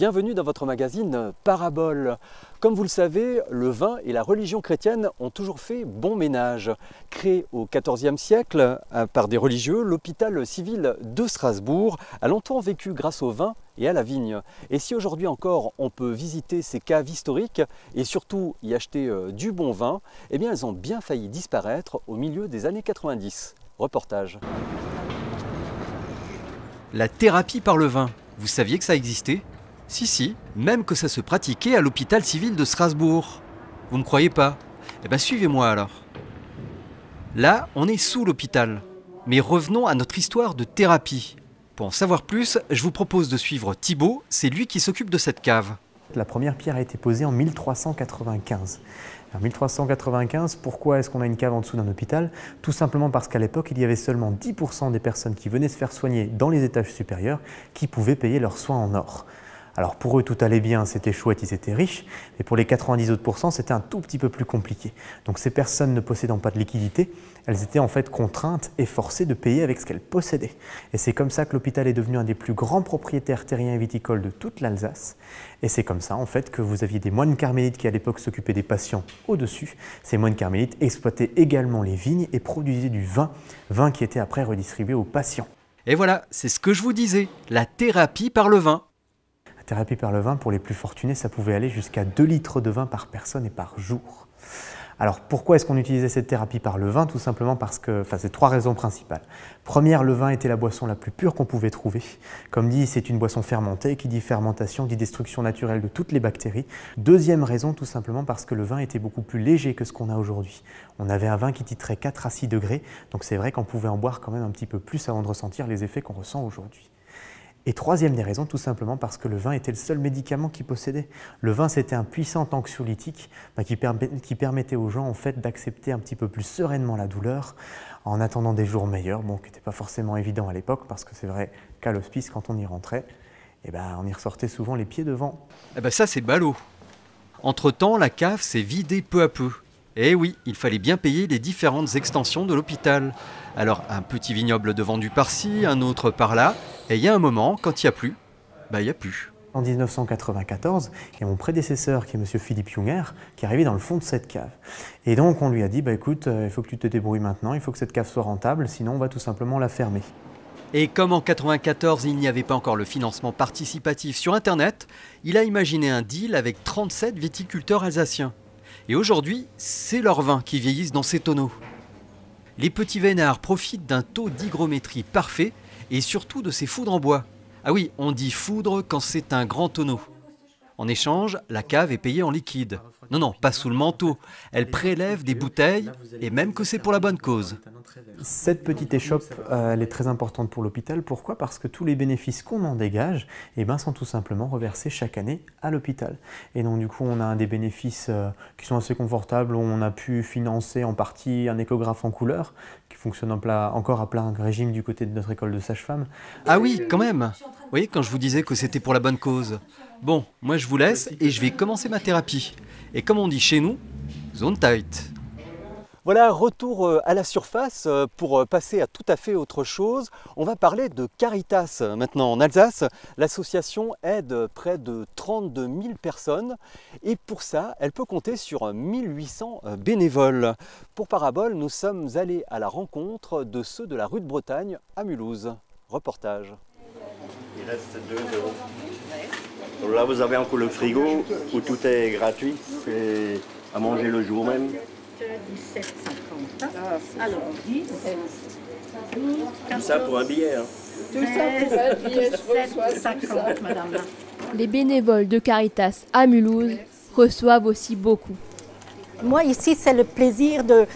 bienvenue dans votre magazine Parabole. Comme vous le savez, le vin et la religion chrétienne ont toujours fait bon ménage. Créé au XIVe siècle par des religieux, l'hôpital civil de Strasbourg a longtemps vécu grâce au vin et à la vigne. Et si aujourd'hui encore on peut visiter ces caves historiques et surtout y acheter du bon vin, eh bien elles ont bien failli disparaître au milieu des années 90. Reportage. La thérapie par le vin, vous saviez que ça existait ? Si, même que ça se pratiquait à l'hôpital civil de Strasbourg. Vous ne croyez pas ? Eh bien suivez-moi alors. Là, on est sous l'hôpital. Mais revenons à notre histoire de thérapie. Pour en savoir plus, je vous propose de suivre Thibault, c'est lui qui s'occupe de cette cave. La première pierre a été posée en 1395. En 1395, pourquoi est-ce qu'on a une cave en dessous d'un hôpital? Tout simplement parce qu'à l'époque, il y avait seulement 10% des personnes qui venaient se faire soigner dans les étages supérieurs qui pouvaient payer leurs soins en or. Alors pour eux, tout allait bien, c'était chouette, ils étaient riches, mais pour les 90 autres pourcents, c'était un tout petit peu plus compliqué. Donc ces personnes ne possédant pas de liquidité, elles étaient en fait contraintes et forcées de payer avec ce qu'elles possédaient. Et c'est comme ça que l'hôpital est devenu un des plus grands propriétaires terriens et viticoles de toute l'Alsace. Et c'est comme ça en fait que vous aviez des moines carmélites qui à l'époque s'occupaient des patients au-dessus. Ces moines carmélites exploitaient également les vignes et produisaient du vin qui était après redistribué aux patients. Et voilà, c'est ce que je vous disais, la thérapie par le vin. La thérapie par le vin, pour les plus fortunés, ça pouvait aller jusqu'à 2 litres de vin par personne et par jour. Alors pourquoi est-ce qu'on utilisait cette thérapie par le vin? Tout simplement parce que, enfin c'est 3 raisons principales. Première, le vin était la boisson la plus pure qu'on pouvait trouver. Comme dit, c'est une boisson fermentée, qui dit fermentation, dit destruction naturelle de toutes les bactéries. Deuxième raison, tout simplement parce que le vin était beaucoup plus léger que ce qu'on a aujourd'hui. On avait un vin qui titrait 4 à 6 degrés, donc c'est vrai qu'on pouvait en boire quand même un petit peu plus avant de ressentir les effets qu'on ressent aujourd'hui. Et troisième des raisons, tout simplement parce que le vin était le seul médicament qu'il possédait. Le vin, c'était un puissant anxiolytique qui permettait aux gens en fait, d'accepter un petit peu plus sereinement la douleur en attendant des jours meilleurs, bon, qui n'était pas forcément évident à l'époque, parce que c'est vrai qu'à l'hospice, quand on y rentrait, eh ben, on y ressortait souvent les pieds devant. Eh ben ça, c'est ballot. Entre-temps, la cave s'est vidée peu à peu. Eh oui, il fallait bien payer les différentes extensions de l'hôpital. Alors, un petit vignoble de vendu par-ci, un autre par-là, et il y a un moment, quand il n'y a plus, bah il n'y a plus. En 1994, il y a mon prédécesseur, qui est M. Philippe Junger, qui est arrivé dans le fond de cette cave. Et donc, on lui a dit, bah écoute, il faut que tu te débrouilles maintenant, il faut que cette cave soit rentable, sinon on va tout simplement la fermer. Et comme en 1994, il n'y avait pas encore le financement participatif sur Internet, il a imaginé un deal avec 37 viticulteurs alsaciens. Et aujourd'hui, c'est leurs vins qui vieillissent dans ces tonneaux. Les petits vénards profitent d'un taux d'hygrométrie parfait et surtout de ses foudres en bois. Ah oui, on dit foudre quand c'est un grand tonneau. En échange, la cave est payée en liquide. Non, pas sous le manteau. Elle prélève des bouteilles et même que c'est pour la bonne cause. Cette petite échoppe, elle est très importante pour l'hôpital. Pourquoi? Parce que tous les bénéfices qu'on en dégage eh ben, sont tout simplement reversés chaque année à l'hôpital. Et donc du coup, on a des bénéfices qui sont assez confortables. On a pu financer en partie un échographe en couleur qui fonctionne encore à plein régime du côté de notre école de sage-femme. Ah oui, quand même. Vous voyez, quand je vous disais que c'était pour la bonne cause. Bon, moi je vous laisse et je vais commencer ma thérapie. Et comme on dit chez nous, zone tight. Voilà, retour à la surface pour passer à tout à fait autre chose. On va parler de Caritas maintenant en Alsace. L'association aide près de 32 000 personnes et pour ça, elle peut compter sur 1800 bénévoles. Pour Parabole, nous sommes allés à la rencontre de ceux de la rue de Bretagne à Mulhouse. Reportage. Il reste 2 €. Là, vous avez encore le frigo où tout est gratuit, c'est à manger le jour même. 17,50. Alors, 10, 14. Ça pour un billet. Hein. Tout ça pour un billet, je reçois. Madame. Les bénévoles de Caritas à Mulhouse reçoivent aussi beaucoup. Moi, ici, c'est le plaisir de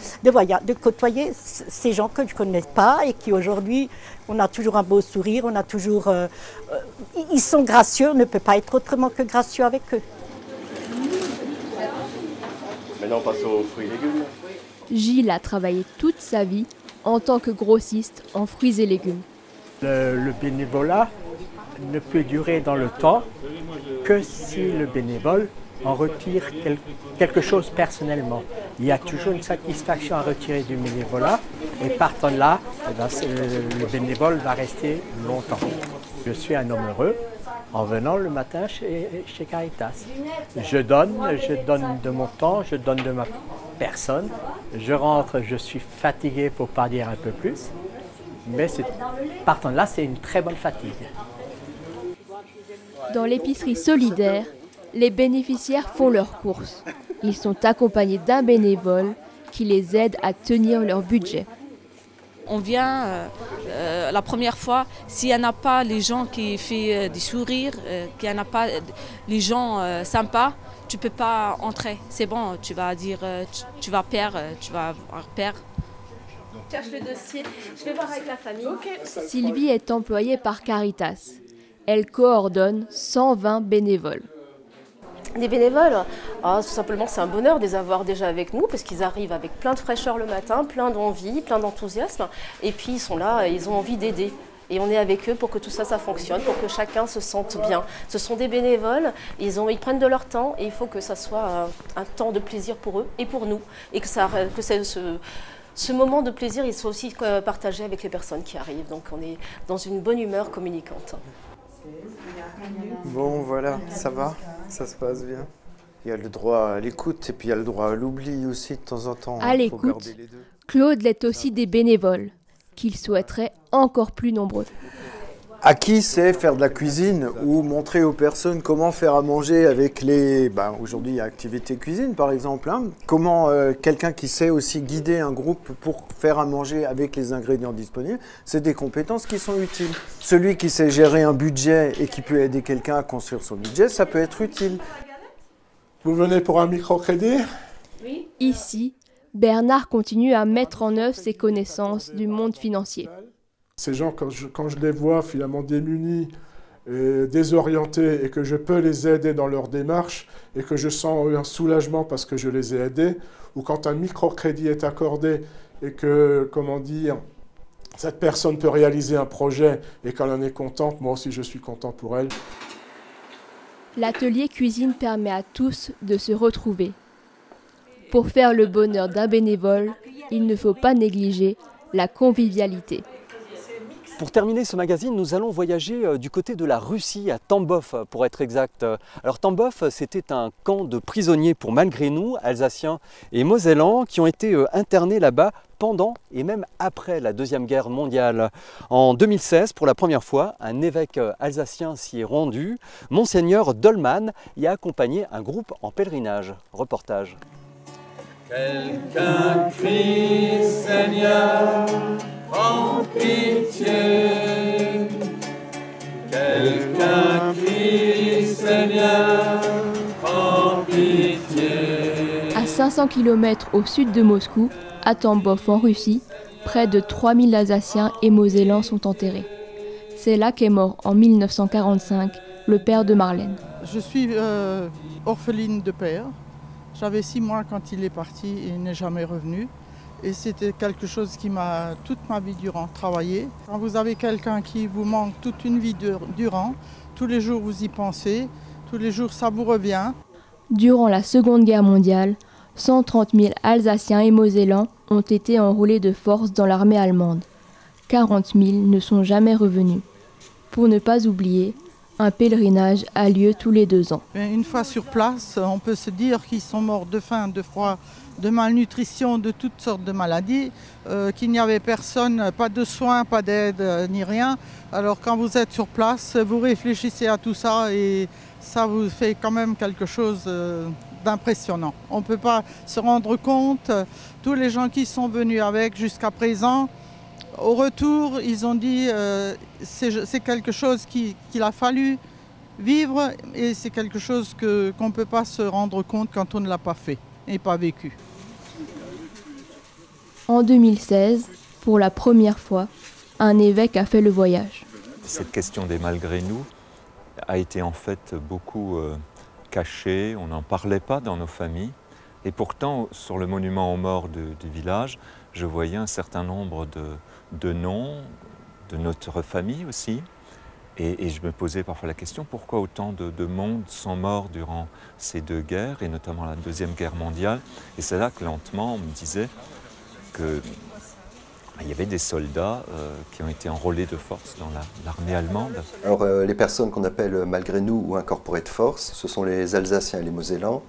côtoyer ces gens que je ne connais pas et qui, aujourd'hui, on a toujours un beau sourire, on a toujours... ils sont gracieux, on ne peut pas être autrement que gracieux avec eux. Maintenant, on passe aux fruits et légumes. Gilles a travaillé toute sa vie en tant que grossiste en fruits et légumes. Le bénévolat ne peut durer dans le temps que si le bénévole en retire quelque chose personnellement. Il y a toujours une satisfaction à retirer du bénévolat et partant de là, le bénévole va rester longtemps. Je suis un homme heureux, en venant le matin chez Caritas. Je donne de mon temps, je donne de ma personne. Je rentre, je suis fatigué pour ne pas dire un peu plus. Mais partant de là, c'est une très bonne fatigue. Dans l'épicerie solidaire, les bénéficiaires font leurs courses. Ils sont accompagnés d'un bénévole qui les aide à tenir leur budget. On vient la première fois, s'il n'y en a pas les gens qui font des sourires, qu'il n'y en a pas les gens sympas, tu ne peux pas entrer. C'est bon, tu vas dire, tu vas perdre, tu vas avoir peur. Je cherche le dossier, je vais voir avec la famille. Okay. Sylvie est employée par Caritas. Elle coordonne 120 bénévoles. Des bénévoles, tout simplement c'est un bonheur de les avoir déjà avec nous parce qu'ils arrivent avec plein de fraîcheur le matin, plein d'envie, plein d'enthousiasme et puis ils sont là, ils ont envie d'aider. Et on est avec eux pour que tout ça, ça fonctionne, pour que chacun se sente bien. Ce sont des bénévoles, ils prennent de leur temps et il faut que ça soit un temps de plaisir pour eux et pour nous. Et que ce moment de plaisir, il soit aussi partagé avec les personnes qui arrivent. Donc on est dans une bonne humeur communicante. Bon, voilà, ça va, ça se passe bien. Il y a le droit à l'écoute et puis il y a le droit à l'oubli aussi de temps en temps. À l'écoute, Claude l'est aussi des bénévoles, qu'il souhaiterait encore plus nombreux. Acquis, c'est faire de la cuisine ou montrer aux personnes comment faire à manger avec les... Ben, aujourd'hui, il y a activité cuisine, par exemple. Hein. Comment quelqu'un qui sait aussi guider un groupe pour faire à manger avec les ingrédients disponibles, c'est des compétences qui sont utiles. Celui qui sait gérer un budget et qui peut aider quelqu'un à construire son budget, ça peut être utile. Vous venez pour un microcrédit? Oui. Ici, Bernard continue à mettre en œuvre ses connaissances du monde financier. Ces gens, quand je les vois finalement démunis, et désorientés et que je peux les aider dans leur démarche et que je sens un soulagement parce que je les ai aidés, ou quand un microcrédit est accordé et que, comment dire, cette personne peut réaliser un projet et qu'elle en est contente, moi aussi je suis content pour elle. L'atelier cuisine permet à tous de se retrouver. Pour faire le bonheur d'un bénévole, il ne faut pas négliger la convivialité. Pour terminer ce magazine, nous allons voyager du côté de la Russie, à Tambov pour être exact. Alors Tambov, c'était un camp de prisonniers pour malgré nous, Alsaciens et Mosellans, qui ont été internés là-bas pendant et même après la Deuxième Guerre mondiale. En 2016, pour la première fois, un évêque alsacien s'y est rendu. Monseigneur Dollman y a accompagné un groupe en pèlerinage. Reportage. Quelqu'un crie, Seigneur, en pitié. Quelqu'un crie, Seigneur, en pitié. À 500 km au sud de Moscou, à Tambov en Russie, près de 3000 Alsaciens et Mosellans sont enterrés. C'est là qu'est mort en 1945 le père de Marlène. Je suis orpheline de père. J'avais 6 mois quand il est parti et il n'est jamais revenu. Et c'était quelque chose qui m'a, toute ma vie durant, travaillé. Quand vous avez quelqu'un qui vous manque toute une vie durant, tous les jours vous y pensez, tous les jours ça vous revient. Durant la Seconde Guerre mondiale, 130 000 Alsaciens et Mosellans ont été enrôlés de force dans l'armée allemande. 40 000 ne sont jamais revenus. Pour ne pas oublier, un pèlerinage a lieu tous les 2 ans. Une fois sur place, on peut se dire qu'ils sont morts de faim, de froid, de malnutrition, de toutes sortes de maladies, qu'il n'y avait personne, pas de soins, pas d'aide, ni rien. Alors quand vous êtes sur place, vous réfléchissez à tout ça et ça vous fait quand même quelque chose d'impressionnant. On ne peut pas se rendre compte, tous les gens qui sont venus avec jusqu'à présent, au retour, ils ont dit c'est quelque chose qu'il a fallu vivre et c'est quelque chose qu'on ne peut pas se rendre compte quand on ne l'a pas fait et pas vécu. En 2016, pour la première fois, un évêque a fait le voyage. Cette question des malgré nous a été en fait beaucoup cachée, on n'en parlait pas dans nos familles. Et pourtant, sur le monument aux morts du village, je voyais un certain nombre de noms, de notre famille aussi. Et je me posais parfois la question, pourquoi autant de monde sont morts durant ces 2 guerres, et notamment la Deuxième Guerre mondiale. Et c'est là que lentement, on me disait que Il y avait des soldats qui ont été enrôlés de force dans l'armée allemande. Alors les personnes qu'on appelle malgré nous ou incorporées de force, ce sont les Alsaciens et les Mosellans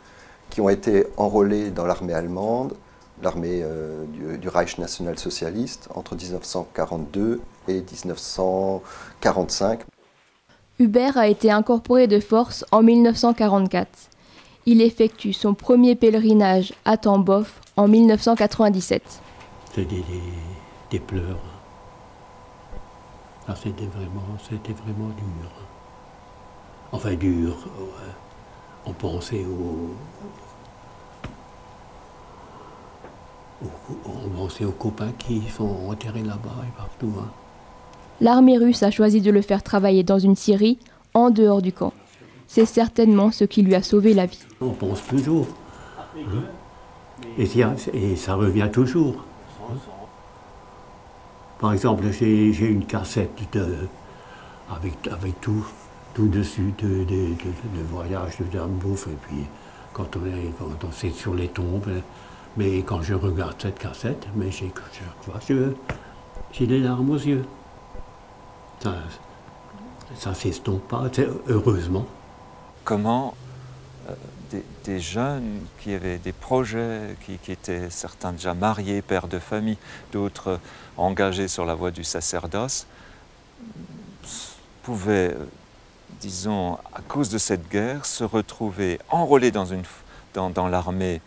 qui ont été enrôlés dans l'armée allemande, l'armée du Reich national-socialiste entre 1942 et 1945. Hubert a été incorporé de force en 1944. Il effectue son premier pèlerinage à Tambov en 1997. C'est des pleurs. C'était vraiment dur. Enfin dur, ouais. On pensait aux copains qui sont enterrés là-bas et partout. Hein. L'armée russe a choisi de le faire travailler dans une scierie en dehors du camp. C'est certainement ce qui lui a sauvé la vie. On pense toujours. Hein, et ça revient toujours. Hein. Par exemple, j'ai une cassette avec tout dessus de voyage de Tambov. Et puis, quand on c'est sur les tombes, mais quand je regarde cette cassette, mais j'ai les larmes aux yeux. Ça ne s'estompe pas, heureusement. Comment des jeunes qui avaient des projets, qui étaient certains déjà mariés, pères de famille, d'autres engagés sur la voie du sacerdoce, pouvaient, disons, à cause de cette guerre, se retrouver enrôlés dans l'armée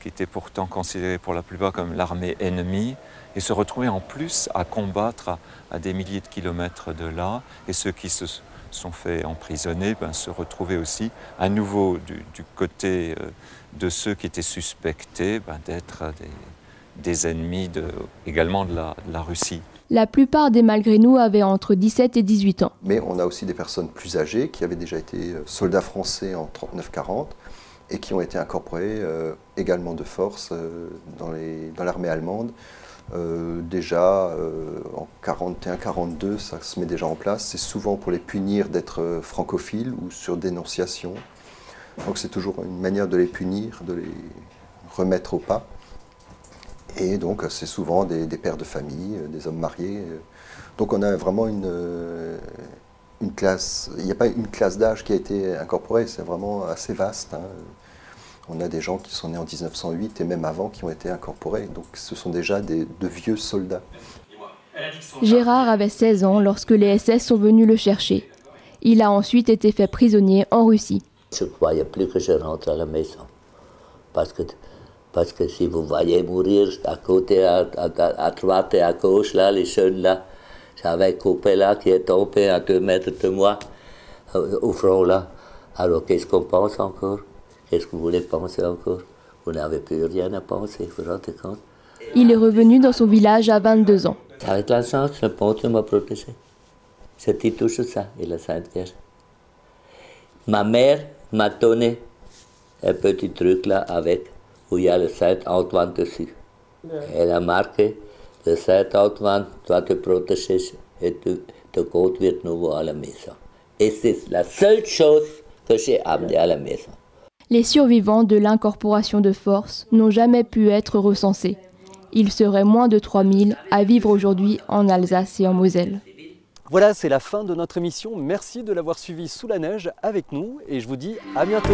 qui était pourtant considérée pour la plupart comme l'armée ennemie, et se retrouver en plus à combattre à des milliers de kilomètres de là, et ceux qui se sont fait emprisonner se retrouvaient aussi à nouveau du côté de ceux qui étaient suspectés d'être des ennemis également de la Russie. La plupart des malgré nous avaient entre 17 et 18 ans. Mais on a aussi des personnes plus âgées qui avaient déjà été soldats français en 39-40 et qui ont été incorporés également de force dans l'armée allemande. En 41-42, ça se met déjà en place. C'est souvent pour les punir d'être francophiles ou sur dénonciation. Donc c'est toujours une manière de les punir, de les remettre au pas. Et donc c'est souvent des pères de famille, des hommes mariés. Donc on a vraiment une classe. Il n'y a pas une classe d'âge qui a été incorporée, c'est vraiment assez vaste, hein. On a des gens qui sont nés en 1908 et même avant qui ont été incorporés. Donc ce sont déjà de vieux soldats. Gérard avait 16 ans lorsque les SS sont venus le chercher. Il a ensuite été fait prisonnier en Russie. Je ne croyais plus que je rentre à la maison. Parce que si vous voyez mourir à côté, à droite et à gauche, là, les jeunes là, j'avais un copain là qui est tombé à 2 mètres de moi, au front là. Alors qu'est-ce qu'on pense encore ? Qu'est-ce que vous voulez penser encore? Vous n'avez plus rien à penser, vous vous rendez compte? Il est revenu dans son village à 22 ans. Avec la chance, le bon Dieu m'a protégé. Je dis toujours ça, et la Sainte Vierge. Ma mère m'a donné un petit truc là avec, où il y a le Saint Antoine dessus. Elle a marqué, le Saint Antoine doit te protéger et te conduire de nouveau à la maison. Et c'est la seule chose que j'ai amenée à la maison. Les survivants de l'incorporation de force n'ont jamais pu être recensés. Il serait moins de 3000 à vivre aujourd'hui en Alsace et en Moselle. Voilà, c'est la fin de notre émission. Merci de l'avoir suivi sous la neige avec nous et je vous dis à bientôt.